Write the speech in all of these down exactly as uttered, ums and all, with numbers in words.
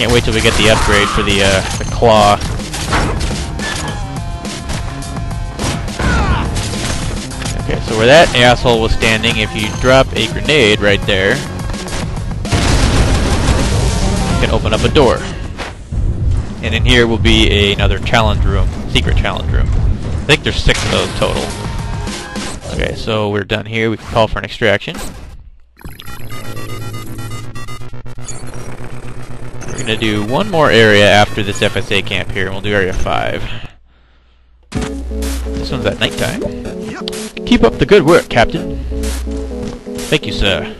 Can't wait till we get the upgrade for the, uh, the claw. Okay, so where that asshole was standing, if you drop a grenade right there, you can open up a door. And in here will be a, another challenge room, secret challenge room. I think there's six of those total. Okay, so we're done here. We can call for an extraction. We're gonna do one more area after this F S A camp here, and we'll do Area five. This one's at nighttime. Keep up the good work, Captain. Thank you, sir.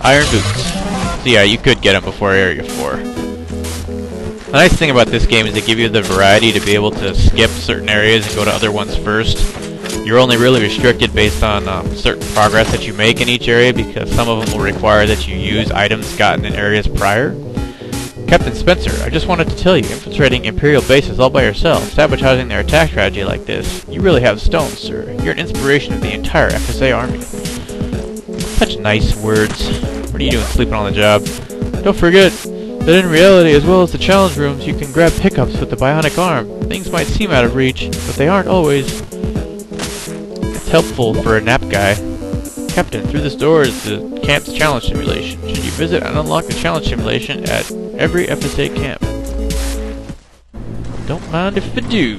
Iron boots. So yeah, you could get them before Area four. The nice thing about this game is they give you the variety to be able to skip certain areas and go to other ones first. You're only really restricted based on um, certain progress that you make in each area, because some of them will require that you use items gotten in areas prior. Captain Spencer, I just wanted to tell you, infiltrating Imperial bases all by yourself, sabotaging their attack strategy like this, you really have stones, sir. You're an inspiration to the entire F S A army. Such nice words. What are you doing sleeping on the job? Don't forget that in reality, as well as the challenge rooms, you can grab pickups with the bionic arm. Things might seem out of reach, but they aren't always. It's helpful for a nap guy. Captain, through this door is the camp's challenge simulation. Should you visit and unlock the challenge simulation at every F S A camp? Don't mind if I do.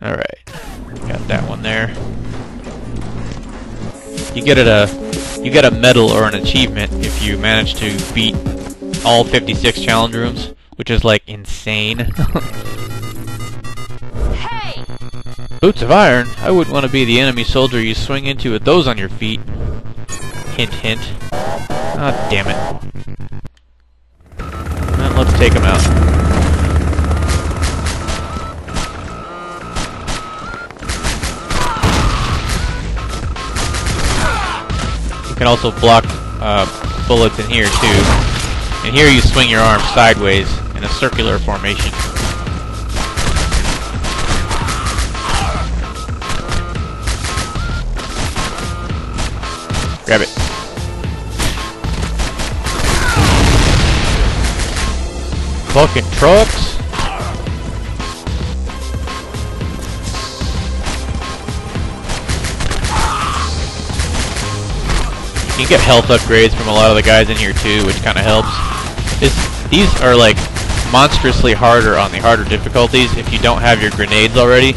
Alright. Got that one there. You get it a... You get a medal or an achievement if you manage to beat all fifty-six challenge rooms, which is like insane. Hey! Boots of iron? I wouldn't want to be the enemy soldier you swing into with those on your feet. Hint, hint. Ah, oh, damn it. Well, let's take him out. You can also block uh, bullets in here too. And here you swing your arm sideways in a circular formation. Grab it. Fucking trucks. You can get health upgrades from a lot of the guys in here too, which kind of helps. This, these are like monstrously harder on the harder difficulties if you don't have your grenades already.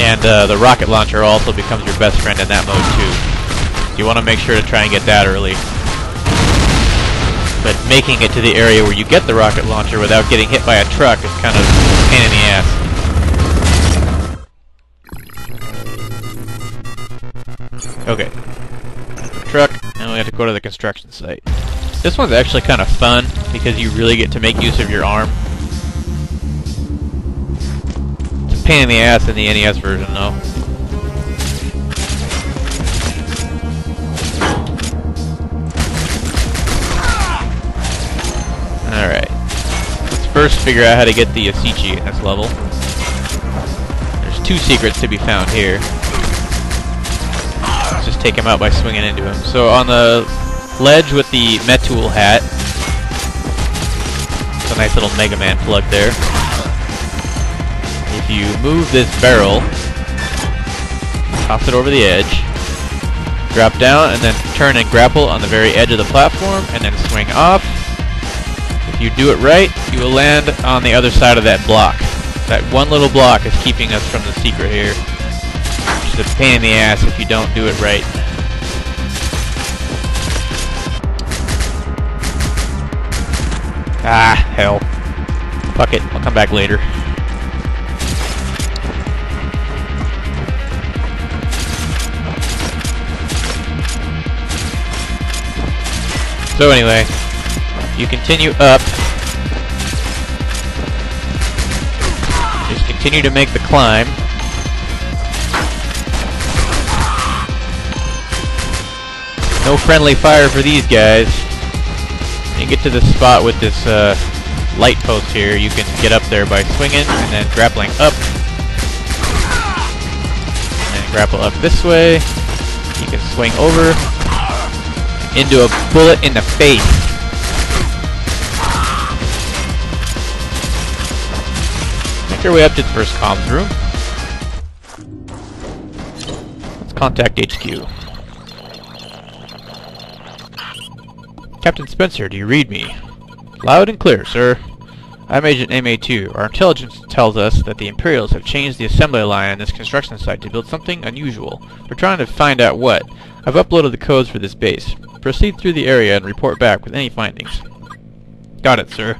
And uh, the rocket launcher also becomes your best friend in that mode too. You want to make sure to try and get that early. But making it to the area where you get the rocket launcher without getting hit by a truck is kind of a pain in the ass. Okay, truck, and we have to go to the construction site. This one's actually kind of fun because you really get to make use of your arm. It's a pain in the ass in the N E S version, though. Alright, let's first figure out how to get the Yashichi in this level. There's two secrets to be found here. Just take him out by swinging into him. So on the ledge with the Metool hat, it's a nice little Mega Man plug there. If you move this barrel, toss it over the edge, drop down, and then turn and grapple on the very edge of the platform, and then swing off. If you do it right, you will land on the other side of that block. That one little block is keeping us from the secret here. It's a pain in the ass if you don't do it right. Ah, hell. Fuck it, I'll come back later. So anyway, you continue up. Just continue to make the climb. No friendly fire for these guys. When you get to this spot with this uh, light post here, you can get up there by swinging and then grappling up. Grapple up this way. You can swing over into a bullet in the face. Make our way up to the first comms room. Let's contact H Q. Captain Spencer, do you read me? Loud and clear, sir. I'm Agent M A two. Our intelligence tells us that the Imperials have changed the assembly line on this construction site to build something unusual. We're trying to find out what. I've uploaded the codes for this base. Proceed through the area and report back with any findings. Got it, sir.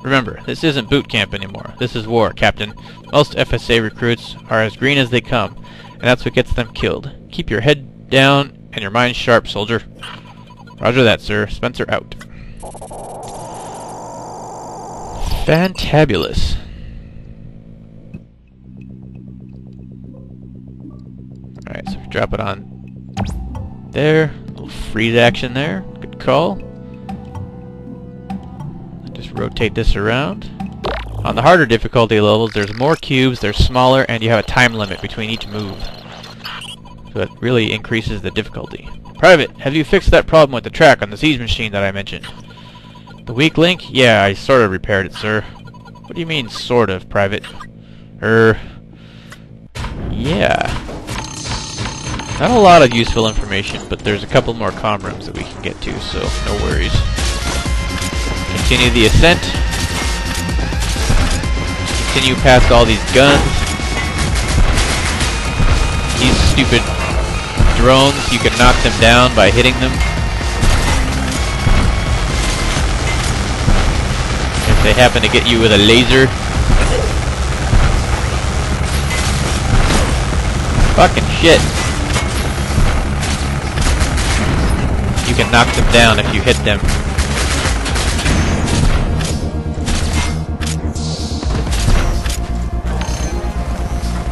Remember, this isn't boot camp anymore. This is war, Captain. Most F S A recruits are as green as they come, and that's what gets them killed. Keep your head down and your mind sharp, soldier. Roger that, sir. Spencer out. Fantabulous. Alright, so drop it on there. A little freeze action there. Good call. Just rotate this around. On the harder difficulty levels, there's more cubes, they're smaller, and you have a time limit between each move. So it really increases the difficulty. Private, have you fixed that problem with the track on the Siege Machine that I mentioned? The weak link? Yeah, I sort of repaired it, sir. What do you mean, sort of, Private? Er... Yeah. Not a lot of useful information, but there's a couple more comm rooms that we can get to, so no worries. Continue the ascent. Continue past all these guns. These stupid drones, you can knock them down by hitting them. They happen to get you with a laser. Fucking shit. You can knock them down if you hit them.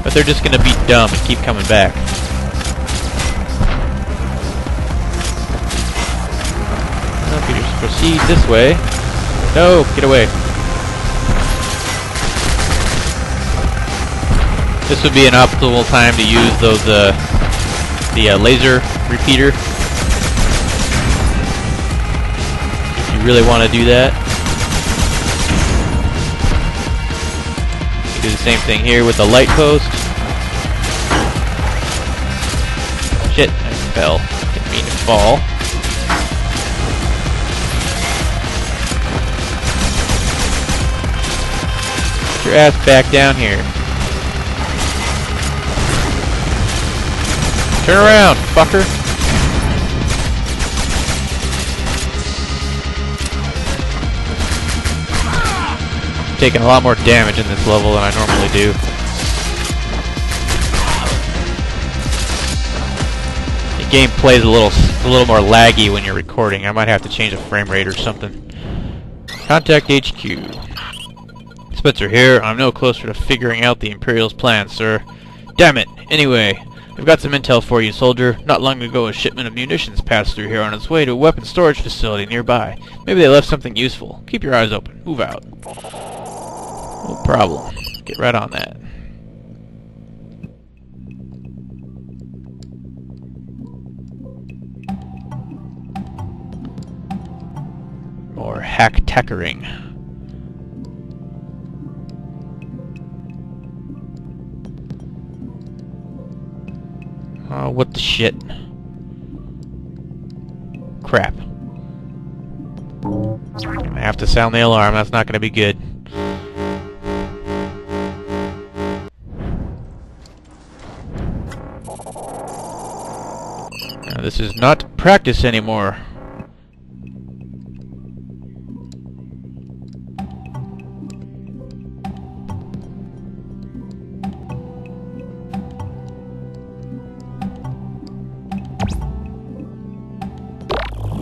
But they're just gonna be dumb and keep coming back. Well, we just proceed this way. No! Get away! This would be an optimal time to use those, uh, the uh, laser repeater. If you really want to do that. You do the same thing here with the light post. Shit, I fell. Didn't mean to fall. Your ass back down here. Turn around, fucker. I'm taking a lot more damage in this level than I normally do. The game plays a little, a little more laggy when you're recording. I might have to change the frame rate or something. Contact H Q. Spencer here. I'm no closer to figuring out the Imperial's plan, sir. Damn it! Anyway, I've got some intel for you, soldier. Not long ago, a shipment of munitions passed through here on its way to a weapons storage facility nearby. Maybe they left something useful. Keep your eyes open. Move out. No problem. Get right on that. More hack-tackering. Oh, what the shit. Crap. I have to sound the alarm, that's not gonna be good. Now, this is not practice anymore.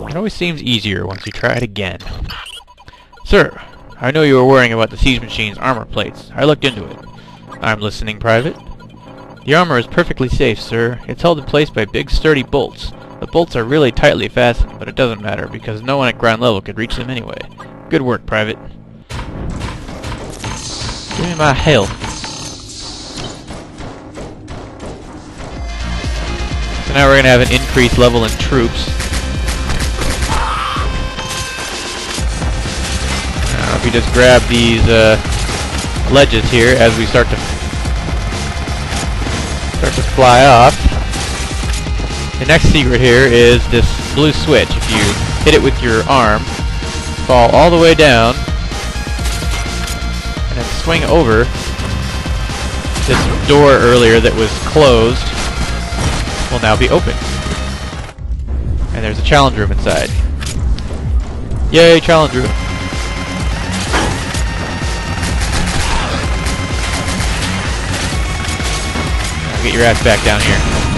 It always seems easier once you try it again. Sir, I know you were worrying about the Siege Machine's armor plates. I looked into it. I'm listening, Private. The armor is perfectly safe, sir. It's held in place by big, sturdy bolts. The bolts are really tightly fastened, but it doesn't matter because no one at ground level could reach them anyway. Good work, Private. Give me my health. Now we're going to have an increased level in troops. Now if we just grab these uh, ledges here as we start to start to fly off. The next secret here is this blue switch. If you hit it with your arm, fall all the way down, and then swing over this door earlier that was closed will now be open. And there's a challenge room inside. Yay, challenge room. Get your ass back down here.